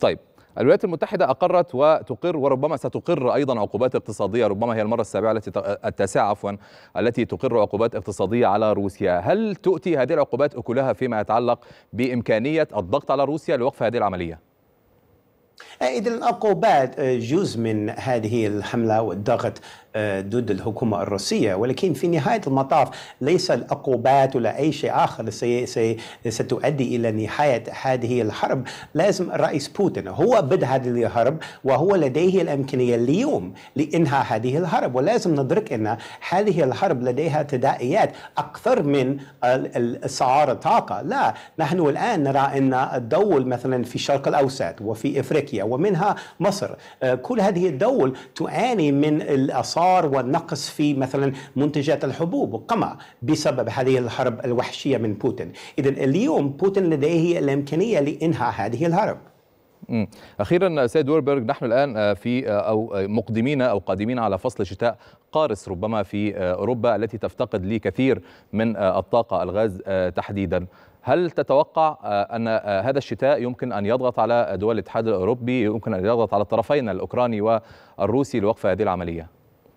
طيب الولايات المتحدة أقرت وتقر وربما ستقر أيضا عقوبات اقتصادية، ربما هي المرة التاسعة التي تقر عقوبات اقتصادية على روسيا. هل تؤتي هذه العقوبات أكلها فيما يتعلق بإمكانية الضغط على روسيا لوقف هذه العملية؟ إذن العقوبات جزء من هذه الحملة والضغط ضد الحكومة الروسية، ولكن في نهاية المطاف ليس العقوبات ولا أي شيء آخر ستؤدي إلى نهاية هذه الحرب. لازم الرئيس بوتين هو بدأ هذه الحرب وهو لديه الإمكانية اليوم لإنهاء هذه الحرب، ولازم ندرك أن هذه الحرب لديها تداعيات أكثر من اسعار الطاقة. لا، نحن الآن نرى أن الدول مثلا في الشرق الأوسط وفي إفريقيا ومنها مصر، كل هذه الدول تعاني من الأسعار والنقص في مثلا منتجات الحبوب والقمح بسبب هذه الحرب الوحشية من بوتين. إذن اليوم بوتين لديه الإمكانية لإنهاء هذه الحرب. أخيرا سيد وربيرغ، نحن الآن قادمين على فصل شتاء قارس ربما في أوروبا التي تفتقد لكثير من الطاقة، الغاز تحديدا. هل تتوقع أن هذا الشتاء يمكن أن يضغط على دول الاتحاد الأوروبي، يمكن أن يضغط على الطرفين الأوكراني والروسي لوقف هذه العملية،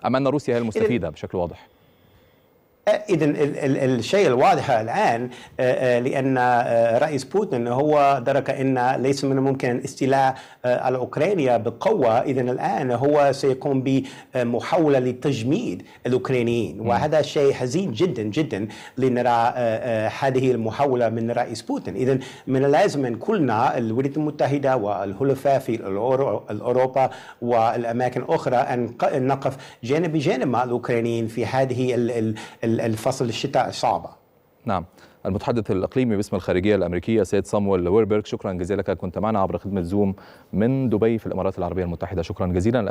أم أن روسيا هي المستفيدة بشكل واضح؟ إذن الشيء الواضح الآن لأن رئيس بوتين هو درك أن ليس من الممكن استيلاء على أوكرانيا بالقوة. إذن الآن هو سيقوم بمحاولة لتجميد الأوكرانيين، وهذا شيء حزين جدا جدا لنرى هذه المحاولة من رئيس بوتين. إذن من اللازم أن كلنا الولايات المتحدة والحلفاء في أوروبا والأماكن أخرى أن نقف جانب بجانب مع الأوكرانيين في هذه الفصل الشتاء الصعبة. نعم، المتحدث الإقليمي باسم الخارجية الأمريكية سيد صامويل وربيرغ، شكرا جزيلا لك، كنت معنا عبر خدمة زوم من دبي في الإمارات العربية المتحدة. شكرا جزيلا.